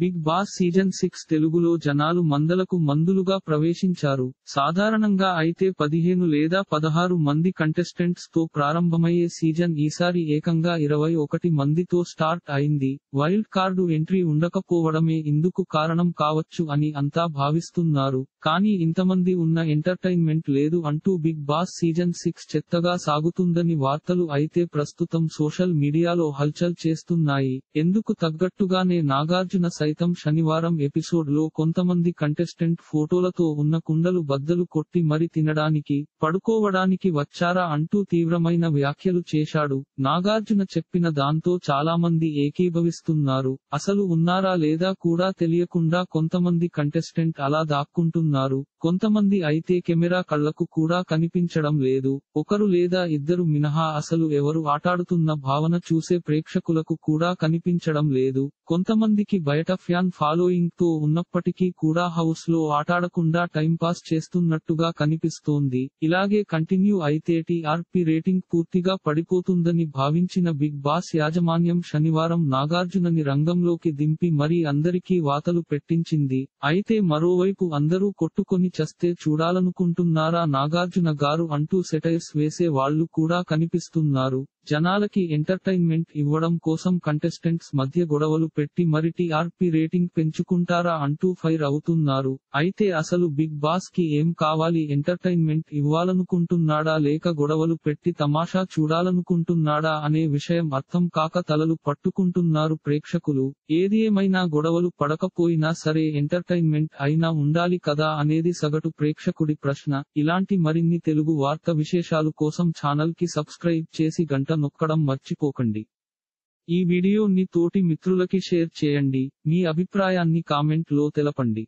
Big boss season 6 తెలుగులో జనాలు మందలకు మందులుగా ప్రవేశించారు. సాధారణంగా అయితే 15 లేదా 16 మంది కంటెస్టెంట్స్ తో ప్రారంభమయ్యే సీజన్ ఈసారి ఏకంగా 21 మందితో స్టార్ట్ అయింది. వైల్డ్ కార్డు ఎంట్రీ ఉండకపోవడమే ఇందుకు కారణం కావచ్చు అని అంతా భావిస్తున్నారు. కానీ ఇంతమంది ఉన్న ఎంటర్టైన్మెంట్ లేదు అంటూ బిగ్ బాస్ సీజన్ 6 చెత్తగా సాగుతుందని వార్తలు అయితే ప్రస్తుతం సోషల్ మీడియాలో హల్చల్ చేస్తున్నాయి. ఎందుకు తగ్గట్టుగానే నాగార్జున సైతం శనివారం ఎపిసోడ్ లో కొంతమంది కంటెస్టెంట్ ఫోటోలతో ఉన్న కుండలు బద్దలు కొట్టి మరి తినడానికి పడుకోవడానికి వచ్చారా అంటూ తీవ్రమైన వ్యాఖ్యలు చేశాడు. నాగార్జున చెప్పిన దాంతో చాలామంది ఏకీభవిస్తున్నారు. అసలు ఉన్నారా లేదా కూడా తెలియకుండా కొంతమంది కంటెస్టెంట్ అలా దాక్కుంటున్నారు. కొంతమంది అయితే కెమెరా కళ్లకు కూడా కనిపించడం లేదు. ఒకరు లేదా ఇద్దరు మినహా అసలు ఎవరు ఆటాడుతున్న భావన చూసే ప్రేక్షకులకు కూడా కనిపించడం లేదు. కొంతమందికి బయట ఫ్యాన్ ఫాలోయింగ్ తో ఉన్నప్పటికీ కూడా హౌస్ లో ఆటాడకుండా టైంపాస్ చేస్తున్నట్టుగా కనిపిస్తోంది. ఇలాగే కంటిన్యూ అయితే టీఆర్పీ రేటింగ్ పూర్తిగా పడిపోతుందని భావించిన బిగ్ బాస్ యాజమాన్యం శనివారం నాగార్జునని రంగంలోకి దింపి మరీ అందరికీ వాతలు పెట్టించింది. అయితే మరోవైపు అందరూ కొట్టుకొని చస్తే చూడాలనుకుంటున్నారా నాగార్జున గారు అంటూ సెటైర్స్ వేసే వాళ్లు కూడా కనిపిస్తున్నారు. జనాలకి ఎంటర్టైన్మెంట్ ఇవ్వడం కోసం కంటెస్టెంట్స్ మధ్య గొడవలు పెట్టి మరి టీఆర్పీ రేటింగ్ పెంచుకుంటారా అంటూ ఫైర్ అవుతున్నారు. అయితే అసలు బిగ్ బాస్ కి ఏం కావాలి? ఎంటర్టైన్మెంట్ ఇవ్వాలనుకుంటున్నాడా లేక గొడవలు పెట్టి తమాషా చూడాలనుకుంటున్నాడా అనే విషయం అర్థం కాక తలలు పట్టుకుంటున్నారు ప్రేక్షకులు. ఏది ఏమైనా గొడవలు పడకపోయినా సరే ఎంటర్టైన్మెంట్ అయినా ఉండాలి కదా అనేది సగటు ప్రేక్షకుడి ప్రశ్న. ఇలాంటి మరిన్ని తెలుగు వార్త విశేషాలు కోసం ఛానల్ కి సబ్స్క్రైబ్ చేసి గంట నొక్కడం మర్చిపోకండి. ఈ వీడియోని తోటి మిత్రులకి షేర్ చేయండి. మీ అభిప్రాయాన్ని కామెంట్ లో తెలపండి.